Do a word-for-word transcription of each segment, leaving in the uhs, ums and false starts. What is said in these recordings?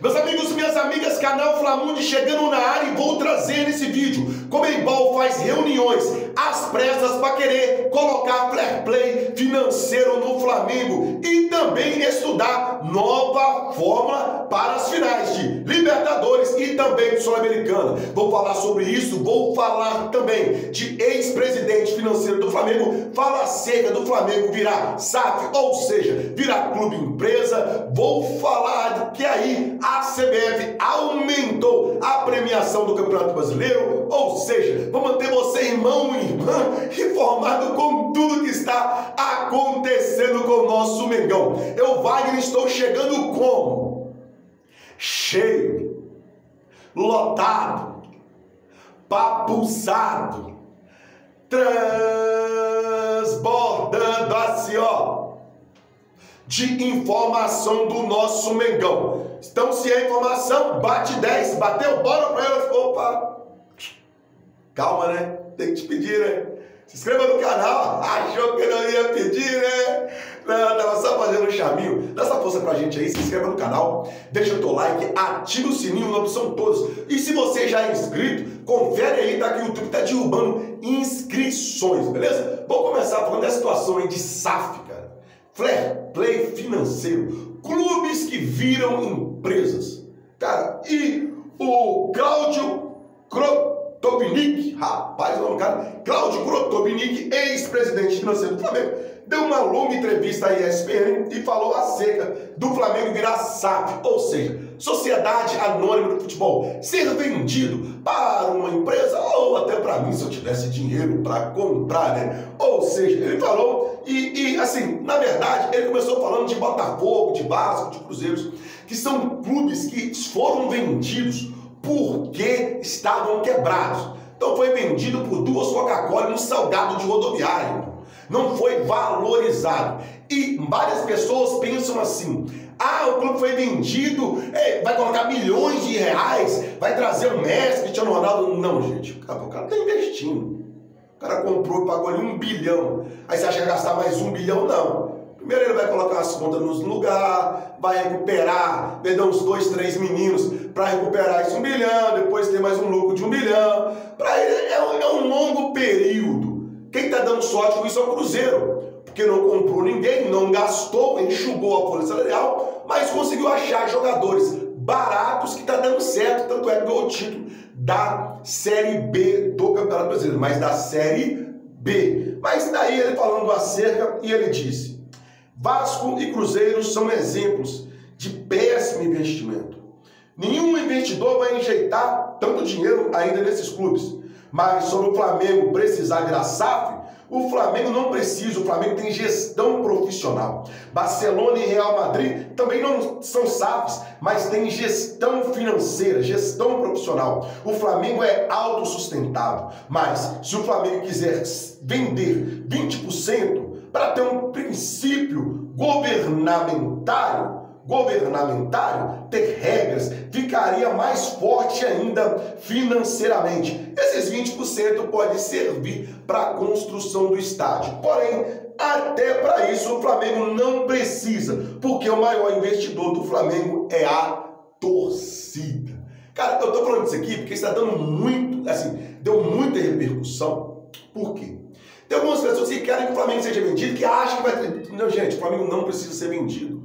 Meus amigos e minhas amigas, canal Fla Mundi chegando na área e vou trazer nesse vídeo. Conmebol faz reuniões às pressas para querer colocar fair play financeiro no Flamengo e também estudar nova fórmula para as finais de Libertadores e também de Sul-Americana. Vou falar sobre isso, vou falar também de ex-presidente financeiro do Flamengo, fala acerca do Flamengo virar S A F, ou seja, virar clube empresa. Vou falar que aí a C B F aumentou a premiação do Campeonato Brasileiro, ou seja, vamos ter você irmão e irmã informado com tudo que está acontecendo com o nosso Mengão. Eu, Wagner, estou chegando como? Cheio, lotado, papuçado, transbordando assim, ó, de informação do nosso Mengão. Então, se é informação, bate dez, bateu, bora pra ela, opa! Calma, né? Tem que te pedir, né? Se inscreva no canal. Achou que não ia pedir, né? Não, tava só fazendo um charminho. Dá essa força pra gente aí. Se inscreva no canal. Deixa o teu like. Ativa o sininho na opção todos. E se você já é inscrito, confere aí, tá? Que o YouTube tá derrubando inscrições, beleza? Vamos começar falando da situação aí de S A F, cara. Fair play financeiro. Clubes que viram empresas. Cara, e o Cláudio Grotobinique, rapaz, o cara, Cláudio Grotobinique, ex-presidente financeiro do Flamengo, deu uma longa entrevista à E S P N e falou acerca do Flamengo virar S A F, ou seja, Sociedade Anônima do Futebol, ser vendido para uma empresa ou até para mim, se eu tivesse dinheiro para comprar, né? Ou seja, ele falou e, e assim, na verdade, ele começou falando de Botafogo, de Vasco, de Cruzeiros, que são clubes que foram vendidos porque estavam quebrados. Então foi vendido por duas Coca-Cola e um salgado de rodoviário. Não foi valorizado. E várias pessoas pensam assim: ah, o clube foi vendido, é, vai colocar milhões de reais, vai trazer o Messi, Cristiano Ronaldo. Não, gente, o cara, o cara tá investindo. O cara comprou e pagou ali um bilhão. Aí você acha que gastar mais um bilhão? Não. Primeiro ele vai colocar as contas nos lugar, vai recuperar, vai dar uns dois, três meninos para recuperar esse um bilhão, depois ter mais um lucro de um bilhão. Para ele é um, é um longo período. Quem está dando sorte com isso é o Cruzeiro, porque não comprou ninguém, não gastou, enxugou a folha salarial, mas conseguiu achar jogadores baratos que está dando certo, tanto é que ganhou o título da Série B do Campeonato Brasileiro, mas da Série B. Mas daí ele falando acerca e ele disse: Vasco e Cruzeiro são exemplos de péssimo investimento. Nenhum investidor vai injetar tanto dinheiro ainda nesses clubes. Mas sobre o Flamengo precisar virar S A F, o Flamengo não precisa, o Flamengo tem gestão profissional. Barcelona e Real Madrid também não são S A Fs, mas tem gestão financeira, gestão profissional. O Flamengo é autossustentável, mas se o Flamengo quiser vender vinte por cento, para ter um princípio governamentário, governamentário, ter regras, ficaria mais forte ainda financeiramente. Esses vinte por cento pode servir para a construção do estádio. Porém, até para isso o Flamengo não precisa, porque o maior investidor do Flamengo é a torcida. Cara, eu tô falando isso aqui porque está dando muito, assim, deu muita repercussão. Por quê? Tem algumas pessoas que querem que o Flamengo seja vendido, que acham que vai ter... Não, gente, o Flamengo não precisa ser vendido.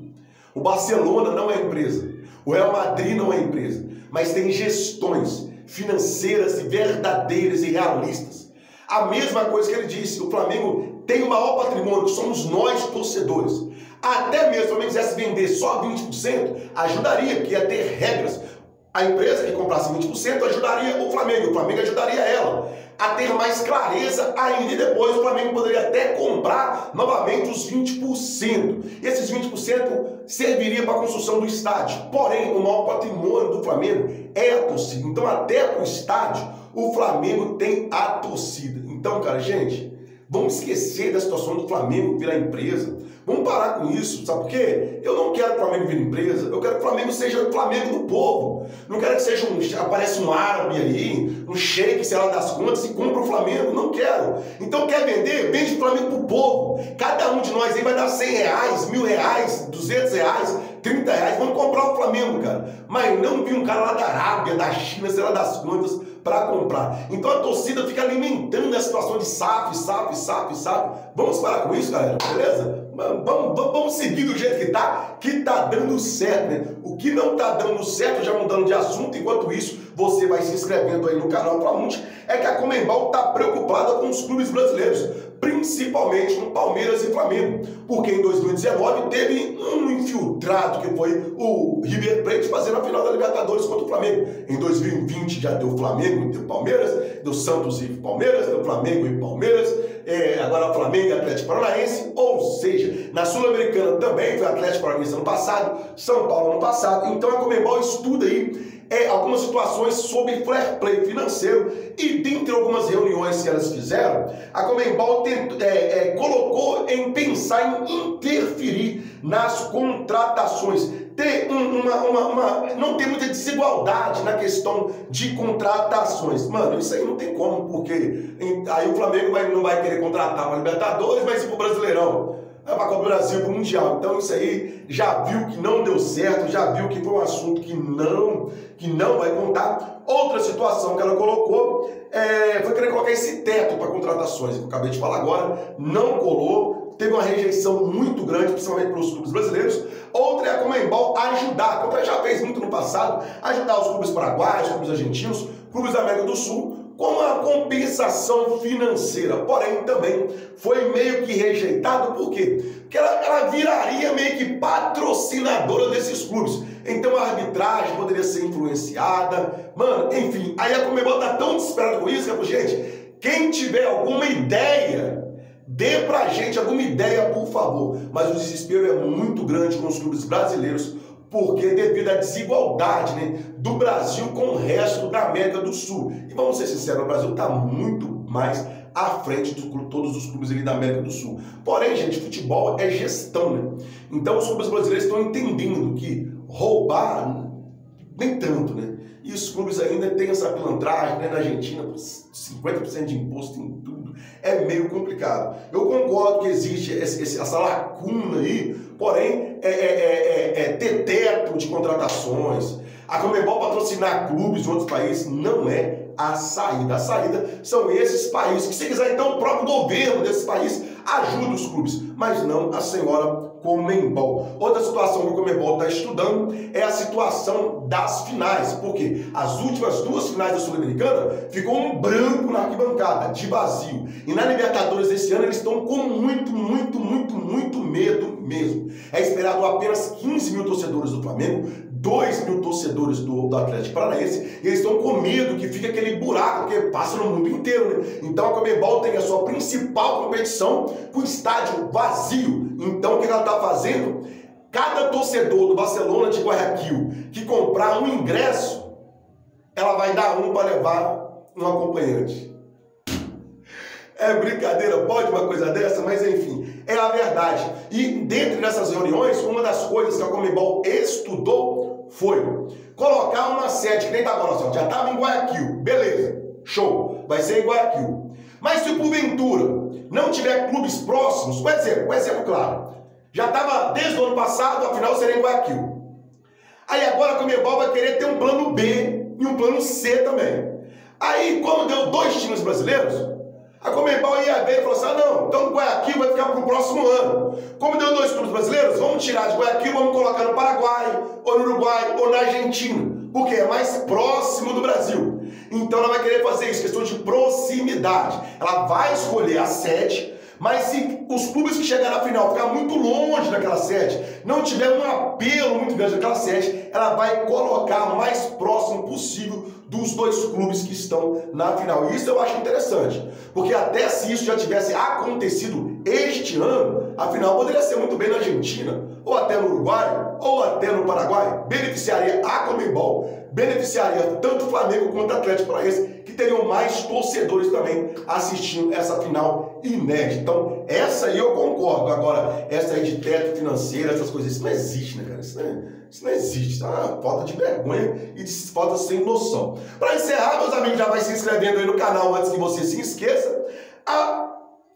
O Barcelona não é empresa. O Real Madrid não é empresa. Mas tem gestões financeiras e verdadeiras e realistas. A mesma coisa que ele disse, o Flamengo tem o maior patrimônio, somos nós torcedores. Até mesmo se o Flamengo quisesse vender só vinte por cento, ajudaria, porque ia ter regras. A empresa que comprasse vinte por cento ajudaria o Flamengo, o Flamengo ajudaria ela a ter mais clareza ainda, e depois o Flamengo poderia até comprar novamente os vinte por cento. E esses vinte por cento serviria para a construção do estádio. Porém, o maior patrimônio do Flamengo é a torcida. Então, até para o estádio, o Flamengo tem a torcida. Então, cara, gente, vamos esquecer da situação do Flamengo virar empresa. Vamos parar com isso, sabe por quê? Eu não quero que o Flamengo vire empresa, eu quero que o Flamengo seja o Flamengo do povo. Não quero que seja um, apareça um árabe aí, um sheik, sei lá, das contas, e compra o Flamengo. Não quero. Então quer vender? Vende o Flamengo pro povo. Cada um de nós aí vai dar cem reais, mil reais, duzentos reais, trinta reais. Vamos comprar o Flamengo, cara. Mas não vi um cara lá da Arábia, da China, sei lá, das contas, para comprar. Então a torcida fica alimentando a situação de S A F, S A F, S A F, S A F. Vamos parar com isso, galera, beleza? Vamos, vamos, vamos seguir do jeito que tá, que tá dando certo, né? O que não tá dando certo, já mudando de assunto, enquanto isso, você vai se inscrevendo aí no canal Fla Mundi, é que a Conmebol tá preocupada com os clubes brasileiros, principalmente com Palmeiras e Flamengo, porque em dois mil e dezenove teve um infiltrado que foi o River Plate fazendo a final da Libertadores contra o Flamengo. Em dois mil e vinte já deu Flamengo e Palmeiras, deu Santos e Palmeiras, deu Flamengo e Palmeiras, é, agora Flamengo e Atlético Paranaense, ou seja, na Sul-Americana também foi Atlético Paranaense ano passado, São Paulo ano passado. Então a Conmebol estuda aí É, algumas situações sobre fair play financeiro, e dentre algumas reuniões que elas fizeram, a Conmebol tentou, é, é, colocou em pensar em interferir nas contratações. Tem um, uma, uma, uma, não tem muita desigualdade na questão de contratações. Mano, isso aí não tem como, porque aí o Flamengo vai, não vai querer contratar para Libertadores, mas ir para o Brasileirão, para a Copa Brasil, para o Mundial. Então isso aí já viu que não deu certo, já viu que foi um assunto que não, que não vai contar. Outra situação que ela colocou é, foi querer colocar esse teto para contratações, que eu acabei de falar agora, não colou, teve uma rejeição muito grande, principalmente pelos clubes brasileiros. Outra é a Conmebol ajudar, como ela já fez muito no passado, ajudar os clubes paraguaios, os clubes argentinos, clubes da América do Sul, com a compensação financeira. Porém, também foi meio que rejeitado. Por quê? Porque ela, ela viraria meio que patrocinadora desses clubes. Então a arbitragem poderia ser influenciada. Mano, enfim. Aí a Conmebol tá tão desesperada com isso que eu, gente, quem tiver alguma ideia, dê pra gente alguma ideia, por favor. Mas o desespero é muito grande com os clubes brasileiros, porque devido à desigualdade, né, do Brasil com o resto da América do Sul. E vamos ser sinceros, o Brasil está muito mais à frente de todos os clubes ali da América do Sul. Porém, gente, futebol é gestão, né? Então os clubes brasileiros estão entendendo que roubar, nem tanto, né? E os clubes ainda têm essa pilantragem, né? Na Argentina, cinquenta por cento de imposto em tudo. É meio complicado. Eu concordo que existe essa lacuna aí, porém, é, é, é, é ter teto de contratações. A Conmebol patrocinar clubes de outros países não é a saída. A saída são esses países, que se quiser, então, o próprio governo desse país ajuda os clubes, mas não a senhora Conmebol. Outra situação que o Conmebol está estudando é a situação das finais, porque as últimas duas finais da Sul-Americana ficou um branco na arquibancada, de vazio. E na Libertadores esse ano eles estão com muito, muito, muito, muito medo mesmo. É esperado apenas quinze mil torcedores do Flamengo, dois mil torcedores do, do Atlético Paranaense, e eles estão com medo que fique aquele buraco que passa no mundo inteiro, né? Então a Conmebol tem a sua principal competição com o estádio vazio. Então o que ela está fazendo? Cada torcedor do Barcelona de Guayaquil que comprar um ingresso, ela vai dar um para levar um acompanhante. É brincadeira, pode uma coisa dessa, mas enfim, é a verdade. E dentro dessas reuniões, uma das coisas que a Conmebol estudou foi colocar uma sede, que nem tá agora, só, já estava em Guayaquil, beleza, show, vai ser em Guayaquil. Mas se porventura não tiver clubes próximos, por exemplo, por exemplo, claro, já estava desde o ano passado, afinal seria em Guayaquil. Aí agora a Conmebol vai querer ter um plano B e um plano C também. Aí, como deu dois times brasileiros, a Conmebol ia ver e falou assim: ah, não, então Guayaquil vai ficar para o próximo ano. Como deu dois clubes brasileiros, vamos tirar de Guayaquil, vamos colocar no Paraguai, ou no Uruguai, ou na Argentina, porque é mais próximo do Brasil. Então ela vai querer fazer isso, questão de proximidade. Ela vai escolher a sede, mas se os clubes que chegarem na final ficar muito longe daquela sede, não tiver um apelo muito grande daquela sede, ela vai colocar o mais próximo possível dos dois clubes que estão na final. E isso eu acho interessante, porque até se isso já tivesse acontecido este ano, a final poderia ser muito bem na Argentina, ou até no Uruguai, ou até no Paraguai. Beneficiaria a Conmebol, beneficiaria tanto o Flamengo quanto o Atlético Paranaense, que teriam mais torcedores também assistindo essa final inédita. Então, essa aí eu concordo. Agora, essa aí de teto financeiro, essas coisas, isso não existe, né, cara? Isso não, é, isso não existe. Isso é uma falta de vergonha e de falta sem noção. Para encerrar, meus amigos, já vai se inscrevendo aí no canal antes que você se esqueça. A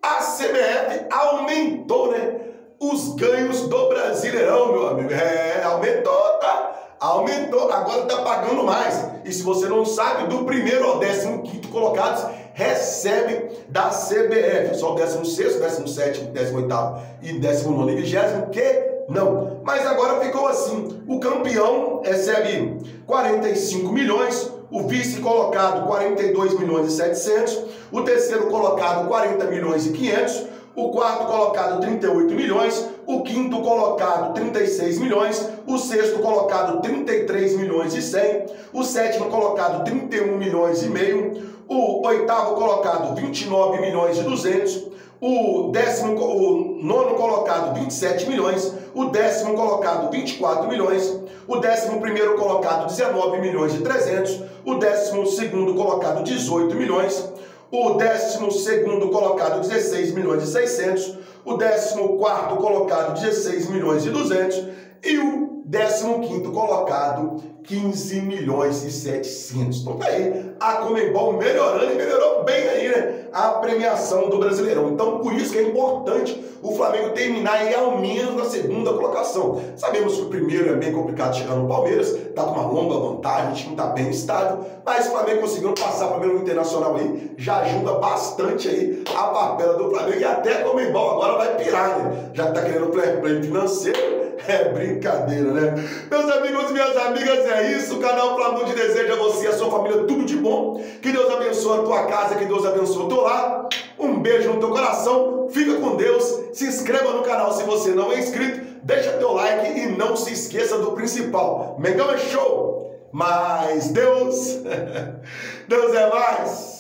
A C B F aumentou, né, os ganhos do Brasileirão, meu amigo. É, aumentou, tá? Aumentou, agora tá pagando mais. E se você não sabe, do primeiro ao décimo quinto colocados recebe da C B F. Só o décimo sexto, décimo sétimo, décimo oitavo e décimo nono e vigésimo que não. Mas agora ficou assim. O campeão recebe quarenta e cinco milhões. O vice colocado quarenta e dois milhões e setecentos, o terceiro colocado quarenta milhões e quinhentos, o quarto colocado trinta e oito milhões, o quinto colocado trinta e seis milhões, o sexto colocado trinta e três milhões e cem, o sétimo colocado trinta e um milhões e meio, o oitavo colocado vinte e nove milhões e duzentos, o décimo, o nono colocado vinte e sete milhões, o décimo colocado vinte e quatro milhões, o décimo primeiro colocado dezenove milhões e trezentos, o décimo segundo colocado dezoito milhões, o décimo segundo colocado dezesseis milhões e seiscentos, o décimo quarto colocado dezesseis milhões e duzentos e o décimo quinto colocado quinze milhões e setecentos. Então tá aí, a Conmebol melhorando e melhorou bem aí, né, a premiação do Brasileirão. Então por isso que é importante o Flamengo terminar aí ao menos na segunda colocação. Sabemos que o primeiro é bem complicado chegar no Palmeiras, tá com uma longa vantagem, o time tá bem estável, mas o Flamengo conseguiu passar primeiro no Internacional aí, já ajuda bastante aí a papela do Flamengo e até a Conmebol agora vai pirar, né, já que tá querendo fair play financeiro. É brincadeira, né? Meus amigos e minhas amigas, é isso. O canal Fla Mundi deseja a você e a sua família tudo de bom. Que Deus abençoe a tua casa, que Deus abençoe o teu lar. Um beijo no teu coração. Fica com Deus. Se inscreva no canal se você não é inscrito. Deixa teu like e não se esqueça do principal. Mengão é show, mas Deus... Deus é mais.